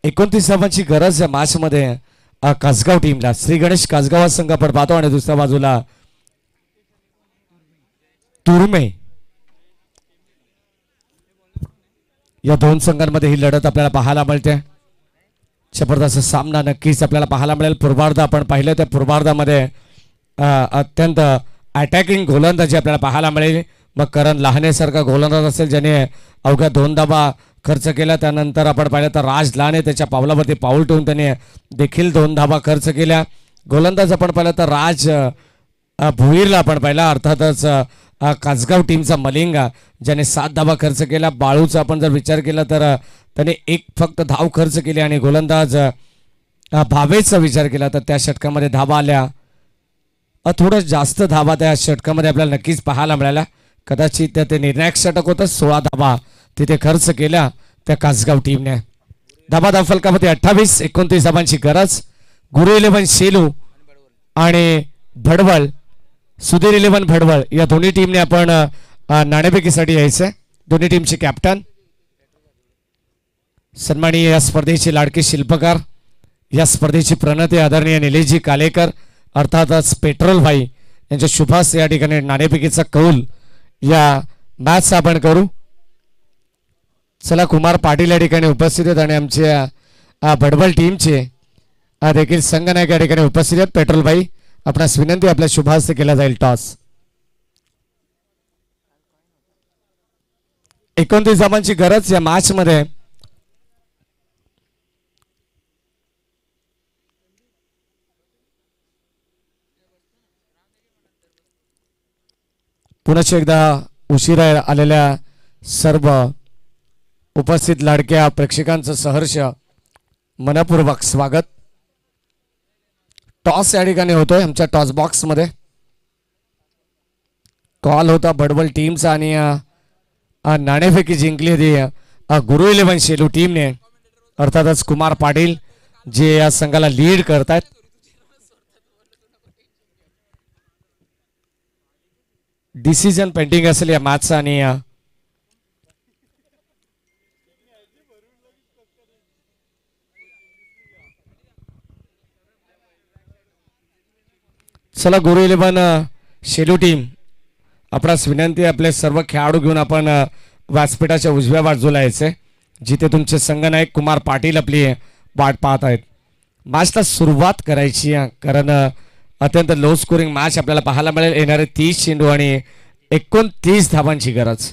एकोणतीसावांची गरज या मॅच मध्ये कासगाव टीमला। श्री गणेश कासगाव संघ आपण पाहतो आणि दुसऱ्या बाजूला तुर्भे, या दोन संघांमध्ये ही लढत आपल्याला पाहायला मिळते। जबरदस्त सामना नक्कीच आपल्याला पाहायला मिळेल। पूर्वार्ध आपण पाहिलं, त्या पूर्वार्धामध्ये अत्यंत अटॅकिंग गोलंदाजी आपल्याला पाहायला मिळेल। मग करण लहानेसारखा गोलंदाज असेल ज्याने अवघ्या दोन धावा खर्च केला, त्यानंतर आपण पाहिलं तर राज लाने त्याच्या पावलावरती पाऊल ठेवून त्याने देखील दोन धावा खर्च केल्या। गोलंदाज आपण पाहिलं तर राज भुईरला आपण पाहिला, अर्थातच कासगाव टीमचा मलिंगा ज्याने 7 धावा खर्च केला। बाळूचा आपण जर विचार केला तर त्याने एक फक्त धाव खर्च केली आणि गोलंदाज भावेशचा विचार केला तर त्या षटकामध्ये धावा आल्या। थोडं जास्त धावा त्या षटकामध्ये आपल्याला नक्कीच पाहायला मिळाला। कदाचित ते निर्णायक षटक होतं, 16 धावा तिथे खर्च केला त्या कासगाव टीमने। धाबाधाव फलकामध्ये 28-29 धावांची गरज। गुरु इलेवन शेलू आणि भडवळ, सुधीर इलेवन भडवळ या दोन्ही टीमने आपण नाणेफेकीसाठी यायचं। दोन्ही टीमचे कॅप्टन सन्माननीय या स्पर्धेचे लाडके शिल्पकार, या स्पर्धेचे प्रणेते आदरणीय निलेशजी कालेकर अर्थातच पेट्रोल भाई यांच्या शुभास या ठिकाणी नाणेफेकीचा कौल या मॅच आपण करू। चला कुमार पाटील या ठिकाणी उपस्थित आहेत आणि आमच्या भडवळ टीमचे देखील संघनायक या ठिकाणी उपस्थित आहेत। पेट्रोल भाई आपणास विनंती, आपल्या शुभास केला जाईल टॉस। 29 धावांची गरज या मॅच मध्ये। पुनः एकदा उशिरा आलेल्या सर्व उपस्थित लाडक्या प्रेक्षकांचं सहर्ष मनपूर्वक स्वागत। टॉस या ठिकाणी होतोय आमच्या टॉस बॉक्स मध्ये। कॉल होता भडवळ टीमचा आणि नाणेफेकी जिंकली होती गुरु इलेवन शेलू टीमने, अर्थातच कुमार पाटील जे या संघाला लीड करतात। डिसिजन पेंडिंग असेल या मॅच आणि चला गुरु इलेवन शेलू टीम आपणास विनंती, आपले सर्व खेळाडू घेऊन आपण व्यासपीठाच्या उजव्या बाजूला यायचे जिथे तुमचे संघनायक कुमार पाटील आपली वाट पाहत आहेत। मॅचला सुरुवात करायची कारण अत्यंत लो स्कोरिंग मॅच आपल्याला पाहायला मिळेल। येणारे 30 चेंडू आणि 29 धावांची गरज।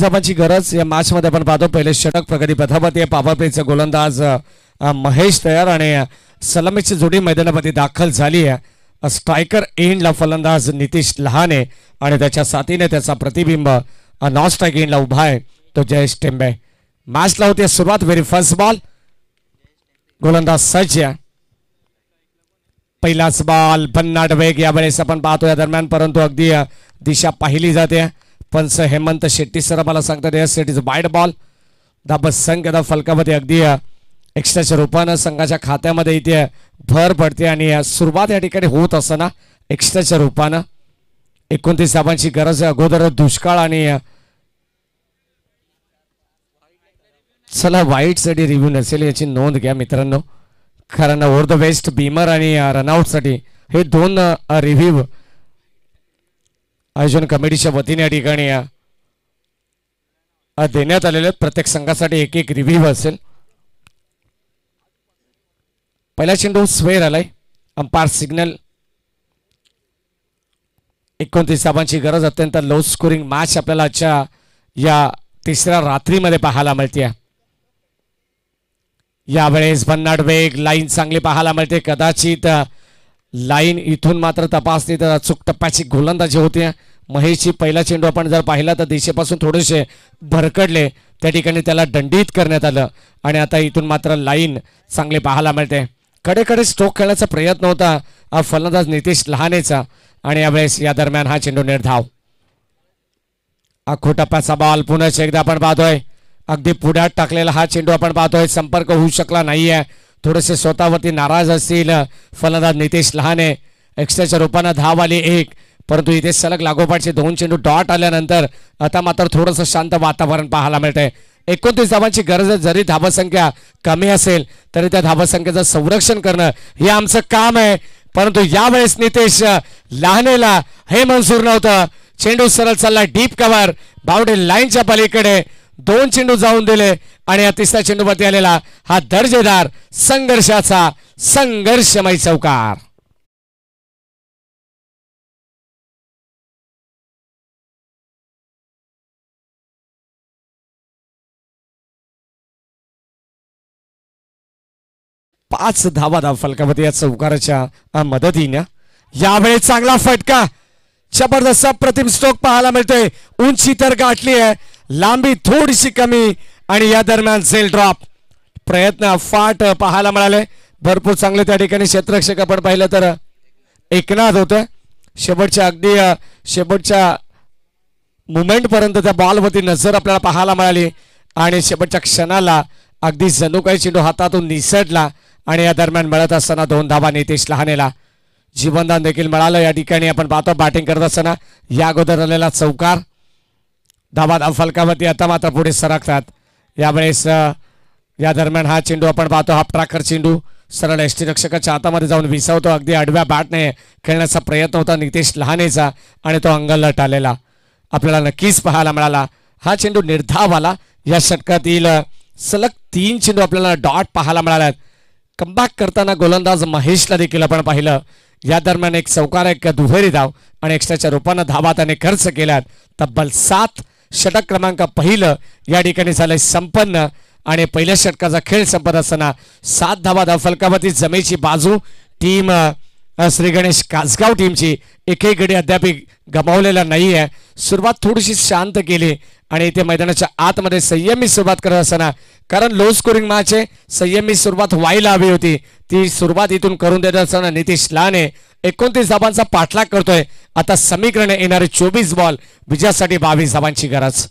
धावांची गरज या मॅच मध्ये आपण पाहतो। पहिले षटक प्रगती प्रथापती, पॉवर प्लेचा गोलंदाज महेश तयार आणि सलामीची जोडी मैदानामध्ये दाखल झाली आहे। स्ट्रायकर एंडला फलंदाज नितीश लहाने आणि त्याच्या साथीने त्याचा प्रतिबिंब नॉन स्ट्रायक एंडला उभा आहे तो जयेश टेंबे। मॅचला होते सुरुवात, व्हेरी फर्स्ट बॉल, गोलंदाज सज्ज आहे। पहिलाच बॉल भन्नाट वेग यावेळेस आपण पाहतो या दरम्यान, परंतु अगदी दिशा पाहिली जाते। पंच हेमंत शेट्टी सर मला सांगतात yes it is wide ball. धाबा संघ दा फलकामध्ये अगदी एक्स्ट्राच्या रूपानं संघाच्या खात्यामध्ये इथे भर पडते आणि सुरुवात या ठिकाणी होत असताना एक्स्ट्राच्या रूपानं 29 धावांची गरज। अगोदर दुष्काळ आणि चला वाईट साठी रिव्ह्यू नसेल याची नोंद घ्या मित्रांनो, कारण ओव्हर द वेस्ट बीमर आणि रनआउटसाठी हे दोन रिव्ह्यू आयोजन कमिटीच्या वतीने या ठिकाणी देण्यात आलेले। प्रत्येक संघासाठी एक एक रिव्ह्यू असेल। पहिला चेंडू स्वेअर आलाय, अंपायर सिग्नल। 29 धावांची गरज, अत्यंत लो स्कोरिंग मॅच आपल्याला आजच्या या तिसऱ्या रात्रीमध्ये पाहायला मिळते। यावेळेस भन्नाट वेग, लाईन चांगली पाहायला मिळते। कदाचित लाईन इथून मात्र तपासली तर अचूक टप्प्याची गोलंदाजी होते। महेशची पहिला चेंडू आपण जर पाहिला तर दिशेपासून थोडेसे भरकडले, त्या ठिकाणी त्याला दंडित करण्यात आलं आणि आता इथून मात्र लाईन चांगली पाहायला मिळते। कडेकडे स्ट्रोक खेळण्याचा प्रयत्न होता फलंदाज नितीश लहानेचा आणि यावेळेस या दरम्यान हा चेंडू निर्धाव। आखो टप्प्याचा बॉल, पुन्हा एकदा आपण पाहतोय अगदी पुढ्यात टाकलेला हा चेंडू आपण पाहतोय। संपर्क होऊ शकला नाही आहे, थोडेसे स्वतःवरती नाराज असतील फलंदाज नितेश लहाने। एक्स्ट्राच्या रूपानं धाव आली एक, परंतु इथे सलग लागोपाठचे दोन चेंडू डॉट आल्यानंतर आता मात्र थोडंसं शांत वातावरण पाहायला मिळतंय। 29 धावांची गरज, जरी धावसंख्या कमी असेल तरी त्या धावसंख्येचं संरक्षण करणं हे आमचं काम आहे, परंतु यावेळेस नितेश लहानेला हे मंजूर नव्हतं। चेंडू सरळ चालला डीप कव्हर, बाउंड्री लाईनच्या पलीकडे दोन चेंडू जाऊन दिले आणि तिसरा चेंडू वरती आलेला हा दर्जेदार संघर्षाचा संघर्षमय चौकार। पाच धावा धाव फलकामध्ये या चौकाराच्या मदतीने यावेळी चांगला फटका, जबरदस्त प्रतिम स्ट्रोक पाहायला मिळतोय. उंची तर गाठली आहे, लांबी थोडीशी कमी आणि या दरम्यान सेल ड्रॉप प्रयत्न फाट पाहायला मिळाले. भरपूर चांगले त्या ठिकाणी क्षेत्ररक्षक आपण पाहिलं तर एकनाथ होतं. शेवटच्या अगदी शेवटच्या मुमेंट पर्यंत त्या बॉलवरती नजर आपल्याला पाहायला मिळाली आणि शेवटच्या क्षणाला अगदी जणू काही चेंडू हातातून निसटला आणि या दरम्यान मिळत असताना दोन धावा नितेश लहानेला जीवनदान देखील मिळालं. या ठिकाणी आपण पाहतो बॅटिंग करत असताना या अगोदर आलेला चौकार धावा फलकावरती आता मात्र पुढे सरकतात. यावेळेस या दरम्यान हा चेंडू आपण पाहतो हाफ ट्रॅकर चेंडू सरळ यष्टीरक्षकाच्या हातामध्ये जाऊन विसावतो. अगदी आडव्या बॅटने खेळण्याचा प्रयत्न होता नितेश लहानेचा आणि तो अंगलला टाळलेला आपल्याला नक्कीच पाहायला मिळाला. हा चेंडू निर्धाव आला. या षटकातील सलग 3 चेंडू आपल्याला डॉट पाहायला मिळाल्यात. कमबॅक करताना गोलंदाज महेशला देखील आपण पाहिलं. या दरम्यान एक चौकार, एक दुहेरी धाव आणि एक्स्ट्राच्या रूपानं धावा त्याने खर्च केल्यात. तब्बल 7 षटक क्रमांक पहिलं या ठिकाणी झालंय संपन्न आणि पहिल्या षटकाचा खेळ संपत असताना 7 धावा धाव फलकावरती जमेची बाजू टीम श्री गणेश कासगाव टीमची एकही गडी अद्याप गमावलेला नाही आहे. सुरुवात थोडीशी शांत केली आणि इथे मैदानाच्या आतमध्ये संयमी सुरुवात करत असताना, कारण लो स्कोरिंग मॅच आहे, संयमी सुरुवात व्हायला हवी होती, ती सुरुवात इथून करून देत असताना नितेश लाने 29 धावांचा पाठलाग करतोय. आता समीकरण येणारे 24 बॉल, विजयासाठी 22 धावांची गरज.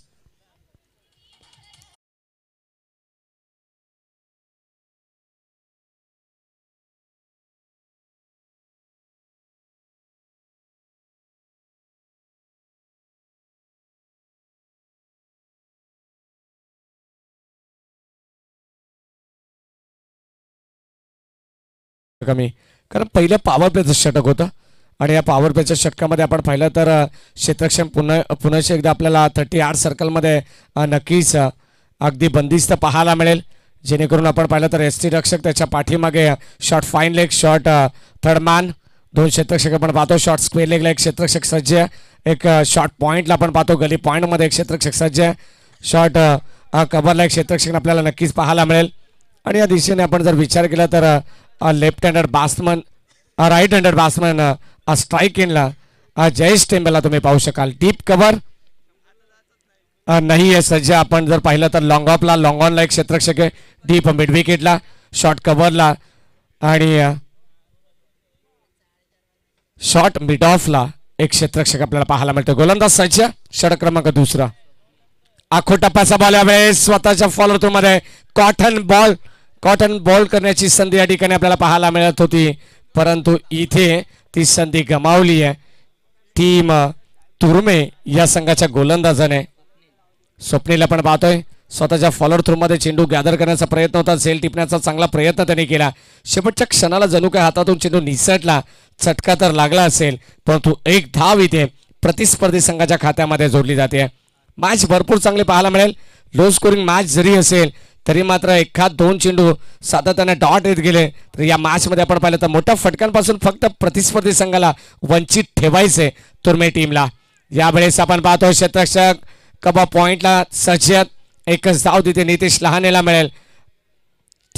कमी, कारण पहिलं पॉवर प्लेचं षटक होतं आणि या पॉवर प्लेच्या षटकामध्ये आपण पाहिलं तर क्षेत्रक्षण पुन्हा एकदा आपल्याला 38 सर्कलमध्ये नक्कीच अगदी बंदिस्त पाहायला मिळेल. जेणेकरून आपण पाहिलं तर एस टी रक्षक त्याच्या पाठीमागे short fine leg, short third man, 2 क्षेत्रक्षक आपण पाहतो. शॉर्ट स्क्वेअर लेगला एक क्षेत्रक्षक सज्ज आहे, एक शॉर्ट पॉईंटला आपण पाहतो गली पॉईंटमध्ये एक क्षेत्रक्षक सज्ज आहे, शॉर्ट कव्हरला एक क्षेत्रक्षक आपल्याला नक्कीच पाहायला मिळेल. आणि या दिशेने आपण जर विचार केला तर left hander batsman, right hander batsman strike एंडला जयेश टेंबेला तुम्ही पाहू शकाल. डीप कव्हर नाही आहे सज्ज. आपण जर पाहिलं तर लॉंग ऑफला, लॉंग ऑनला एक क्षेत्रक्षक आहे, डीप मिड विकेटला, शॉर्ट कव्हरला आणि शॉर्ट मिड ऑफला एक क्षेत्रक्षक आपल्याला पाहायला मिळतो. गोलंदाज सज्ज, षटक क्रमांक 2. आखो टप्प्याचा बॉल यावेळेस स्वतःच्या फॉलोअर थ्रू मध्ये कॉटन बॉल करण्याची संधी या ठिकाणी आपल्याला पाहायला मिळत होती, परंतु इथे ती संधी गमावली आहे टीम तुर्मे या संघाच्या गोलंदाजाने. स्वप्नीला पण पाहतोय स्वतःच्या फॉलोअर थ्रूमध्ये चेंडू गॅदर करण्याचा प्रयत्न होता, झेल टिपण्याचा चांगला प्रयत्न त्यांनी केला. शेवटच्या क्षणाला जणू काय हातातून चेंडू निसटला, चटका तर लागला असेल, परंतु एक धाव इथे प्रतिस्पर्धी संघाच्या खात्यामध्ये जोडली जाते. मॅच भरपूर चांगली पाहायला मिळेल. लो स्कोरिंग मॅच जरी असेल तरी मात्र एखाद 2 चेंडू सातत्याने डॉट येत गेले तर या मॅचमध्ये आपण पाहिलं तर मोठ्या फटकांपासून फक्त प्रतिस्पर्धी संघाला वंचित ठेवायचे तुर्मे टीमला. यावेळेस आपण पाहतो क्षेत्ररक्षक कबा पॉईंटला सज्जत, एकच धाव तिथे नितेश लहानेला मिळेल.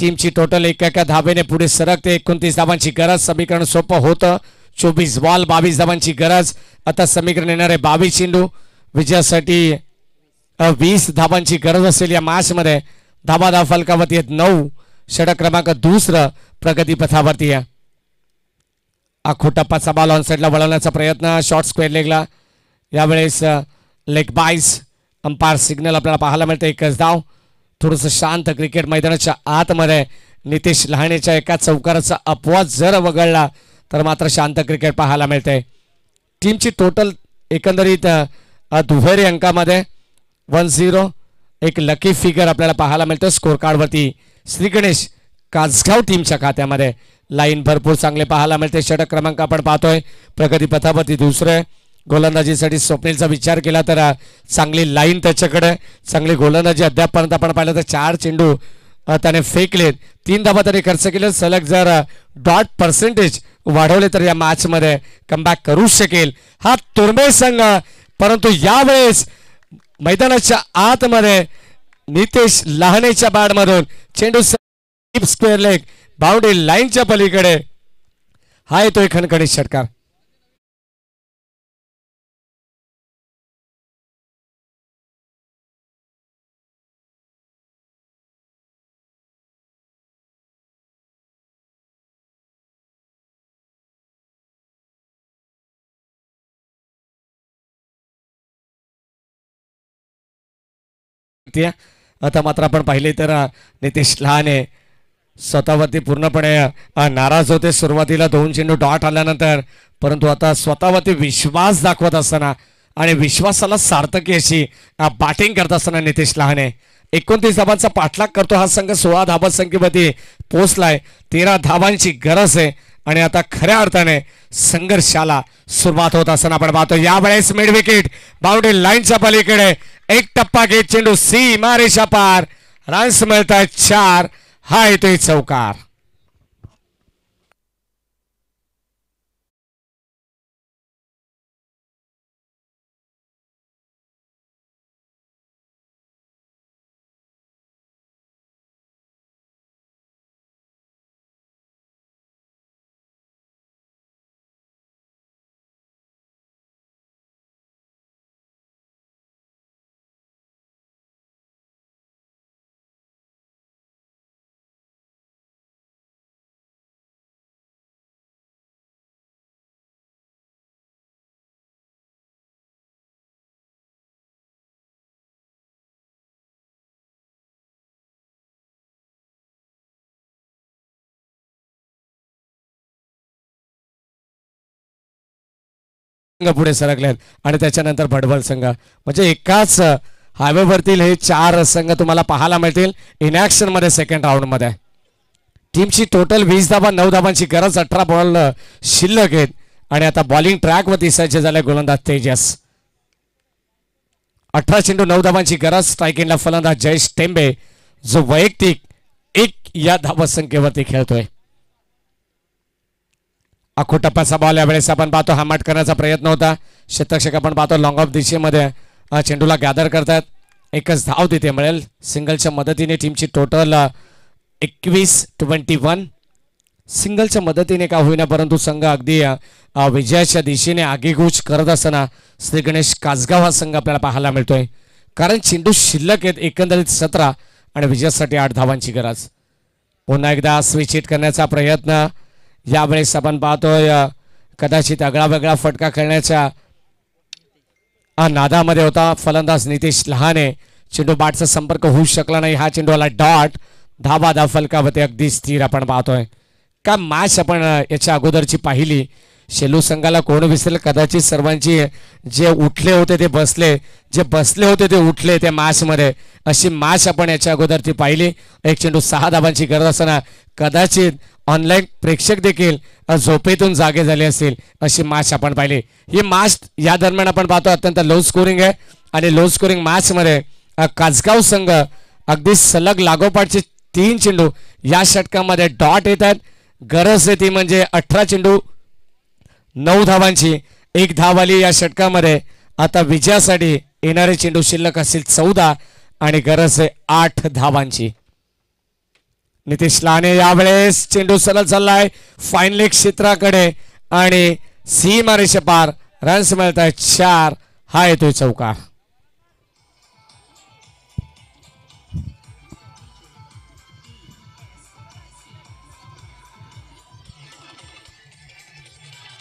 टीमची टोटल एका धावेने पुढे सरकते. 29 धावांची गरज. समीकरण सोपं होतं. 24 बॉल 22 धावांची गरज. आता समीकरण येणारे 22 चेंडू. विजयासाठी 20 धावांची गरज असेल या मॅचमध्ये. धावा धाव फलकावरती येत 9. षटक क्रमांक 2 प्रगतीपथावरती आहे. आखो टप्पाचा बॉल ऑन साईडला वळवण्याचा प्रयत्न, शॉर्ट स्क्वेअर लेगला. यावेळेस लेग बाईस. अंपायर सिग्नल आपल्याला पाहायला मिळतं. एकच धाव. थोडंसं शांत क्रिकेट मैदानाच्या आतमध्ये नितेश लहानेच्या एका चौकाराचा अपवाद जर वगळला तर मात्र शांत क्रिकेट पाहायला मिळतंय. टीमची टोटल एकंदरीत दुहेरी अंकामध्ये 1-0 एक लकी फिगर आपल्याला पाहायला मिळतो स्कोर कार्डवरती श्री गणेश कासगाव टीमच्या खात्यामध्ये. लाईन भरपूर चांगले पाहायला मिळते. षटक क्रमांक आपण पाहतोय प्रगतीपथावरती 2. गोलंदाजीसाठी स्वप्नीलचा विचार केला तर चांगली लाईन त्याच्याकडे, चांगली गोलंदाजी. अद्यापपर्यंत आपण पाहिलं तर 4 चेंडू त्याने फेकलेत, 3 धावा त्याने खर्च केले. सलग जर डॉट पर्सेंटेज वाढवले तर या मॅचमध्ये कमबॅक करू शकेल हा तुर्मे संघ. परंतु यावेळेस मैदानाच्या आतमध्ये नितेश लहानेच्या बॅटमधून चेंडू स्क्वेअर लेग बाउंड्री लाईनच्या पलीकडे हा येतोय खणखणीत षटकार. आता मात्र आपण पाहिले तर नितेश लहाने स्वतःवरती पूर्णपणे नाराज होते. सुरुवातीला दोन चेंडू डॉट आल्यानंतर परंतु आता स्वतःवरती विश्वास दाखवत असताना आणि विश्वासाला सार्थकी अशी बॅटिंग करत असताना नितेश लहाने 29 धावांचा पाठलाग करतो. हा संघ 16 धावा संख्येमध्ये पोहोचलाय. 13 धावांची गरज आहे आणि आता खऱ्या अर्थाने संघर्षाला सुरुवात होत असताना आपण पाहतो यावेळेस मिड विकेट बाउंड्री लाईनच्या पलीकडे एक टप्पा घेत चेंडू सीमा रेषा पार. रन्स मिळतात 4. हा येतोय चौकार. संघ पुढे सरकले आणि त्याच्यानंतर भडवल संघ म्हणजे एकाच हायवे वरतील हे 4 संघ तुम्हाला पाहायला मिळतील इन ऍक्शन मध्ये सेकंड राऊंड मध्ये. टीमची टोटल 20 धावा 9 धावांची गरज 18 बॉल शिल्लक आहेत आणि आता बॉलिंग ट्रॅक वरती सज्ज झाले गोलंदाज तेजस. 18 चेंडू 9 धावांची गरज. स्ट्रायकिंगला फलंदाज जयेश टेंबे जो वैयक्तिक 1 या धावा संख्येवरती खेळतोय. अखो टप्प्याचा बॉल यावेळेस आपण पाहतो हा माट करण्याचा प्रयत्न होता. षटक्षक आपण पाहतो लॉंग ऑफ दिशेमध्ये चेंडूला गॅदर करतात. एकच धाव तिथे मिळेल. सिंगलच्या मदतीने टीमची टोटल 21-21 सिंगलच्या मदतीने का होईना परंतु संघ अगदी विजयाच्या दिशेने आगेकूच करत असताना श्री गणेश कासगाव हा संघ आपल्याला पाहायला मिळतोय कारण चेंडू शिल्लक आहेत एकंदरीत 17 आणि विजयासाठी 8 धावांची गरज. पुन्हा एकदा स्विच हिट करण्याचा प्रयत्न यावेळेस आपण पाहतोय कदाचित आगळा वेगळा फटका खेळण्याच्या नादामध्ये होता फलंदाज नितेश लहाने. चेंडू बॅटचा संपर्क होऊ शकला नाही. हा चेंडूला डॉट धावा धाव फलकावरती अगदी स्थिर आपण पाहतोय. का मॅच आपण याच्या अगोदरची पाहिली शेलू संघाला कोण विसरेल कदाचित सर्वांची जे उठले होते ते बसले जे बसले होते ते उठले त्या मॅचमध्ये अशी मॅच आपण याच्या अगोदर ती पाहिली. एक चेंडू 6 धावांची गरज असताना कदाचित ऑनलाईन प्रेक्षक देखील झोपेतून जागे झाले असतील अशी मॅच आपण पाहिली. ही मॅच या दरम्यान आपण पाहतो अत्यंत लो स्कोरिंग आहे आणि लो स्कोरिंग मॅचमध्ये कासगाव संघ अगदी सलग लागोपाठचे 3 चेंडू या षटकामध्ये डॉट येतात. गरज आहे ती म्हणजे 18 चेंडू 9 धावांची 1 धाव आली या षटकामध्ये. आता विजयासाठी येणारे चेंडू शिल्लक असतील 14 आणि गरज आहे 8 धावांची. नितेश लाने यावेळेस चेंडू सरळ चाललाय फायनल क्षेत्राकडे आणि सीमा रेषे पार. रन्स मिळतात 4. हा येतोय चौकार.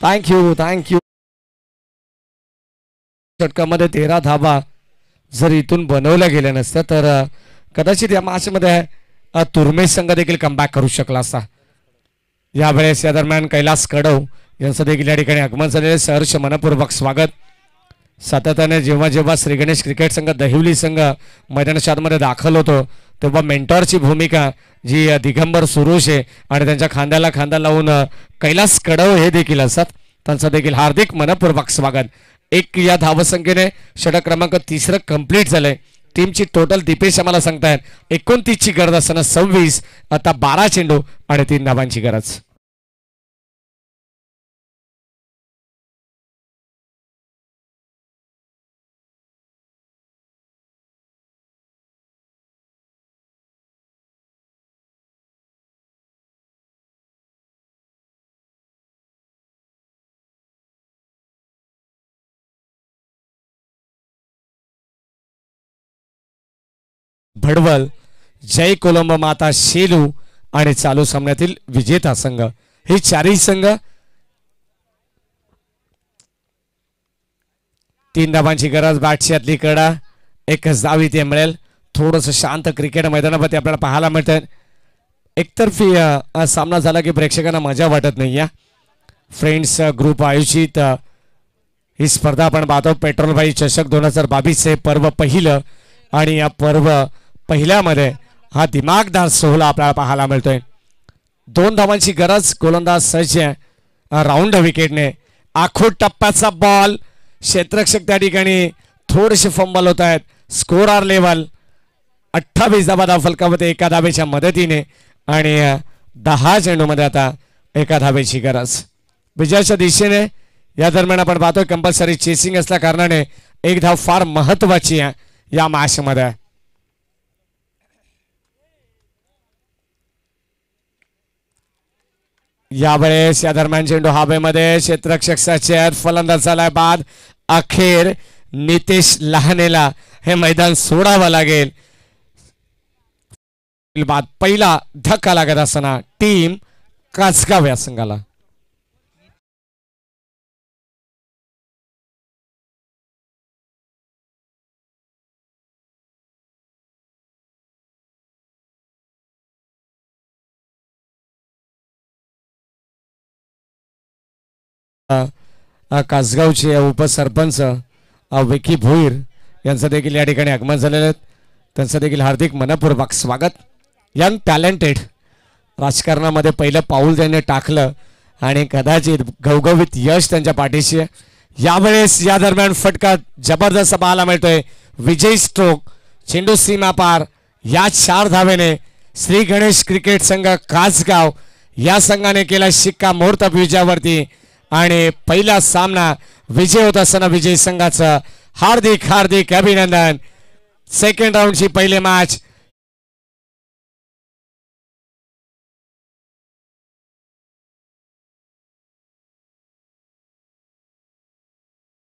थँक्यू. षटकामध्ये 13 धावा जर इथून बनवल्या गेल्या नसत्या तर कदाचित या मॅचमध्ये तुर्भे संघ देखील कमबॅक करू शकला असता. यावेळेस या दरम्यान कैलास कडव यांचं देखील या ठिकाणी आगमन झालेले सहर्ष मनपूर्वक स्वागत. सातत्याने जेव्हा जेव्हा श्री गणेश क्रिकेट संघ दहिवली संघ मैदानशामध्ये दाखल होतो तेव्हा मेंटॉरची भूमिका जी दिगंबर सुरेश आहे आणि त्यांच्या खांद्याला खांदा लावून कैलास कडव हे देखील असतात त्यांचं देखील हार्दिक मनपूर्वक स्वागत. 1 या धावसंख्येने षटक क्रमांक 3 कंप्लीट झालंय. टीमची टोटल दीपेश आम्हाला सांगतायत 29 ची गरज असताना 26 आता 12 चेंडू आणि 3 धावांची गरज. भडवल, जय कोलंब माता शेलू आणि चालू सामन्यातील विजेता संघ, हे चारही संघ 3 धावांची गरज. बॅटच्यातली कडा एकच धाव इथे मिळेल. थोडंसं शांत क्रिकेट मैदानावरती आपल्याला पाहायला मिळतंय. एकतर्फी सामना झाला की प्रेक्षकांना मजा वाटत नाही. या फ्रेंड्स ग्रुप आयोजित ही स्पर्धा आपण पाहतो. पेट्रोलबाई चषक 2022 चे पर्व पहिलं आणि या पर्व पहिल्यामध्ये हा दिमागदार सोहळा आपल्याला पाहायला मिळतोय. 2 धावांची गरज. गोलंदाज सज्ज आहे. राऊंड विकेटने आखो टप्प्याचा बॉल. क्षेत्ररक्षक त्या ठिकाणी थोडेसे फंबल होत आहेत. स्कोरर लेवल 28 धावा धावफलकामध्ये 1 धावेच्या मदतीने आणि 10 चेंडूमध्ये आता 1 धावेची गरज. विजयाच्या दिशेने या दरम्यान आपण पाहतोय कंपल्सरी चेसिंग असल्या कारणाने 1 धाव फार महत्वाची आहे या मॅचमध्ये. यावेळेस या दरम्यान चेंडू हवेमध्ये. क्षेत्ररक्षक सचेत. फलंदाज झालाय बाद. अखेर नितेश लहानेला हे मैदान सोडावं लागेल. बाद पहिला धक्का लागत असताना टीम कासगाव या संघाला. कासगावचे उपसरपंच विकी भोईर यांचं देखील या ठिकाणी आगमन झालेलं आहे. त्यांचं देखील हार्दिक मनपूर्वक स्वागत. यंग टॅलेंटेड राजकारणामध्ये पहिलं पाऊल त्यांनी टाकलं आणि कदाचित घवघवीत यश त्यांच्या पाठीशी. यावेळेस या दरम्यान फटका जबरदस्त पाहायला मिळतोय. विजयी स्ट्रोक. चेंडू सीमा पार. या 4 धावेने श्री गणेश क्रिकेट संघ कासगाव या संघाने केला शिक्कामोर्तब विजयावरती आणि पहिला सामना विजय होत असताना विजयी संघाचं हार्दिक हार्दिक अभिनंदन. सेकंड राऊंडची पहिले मॅच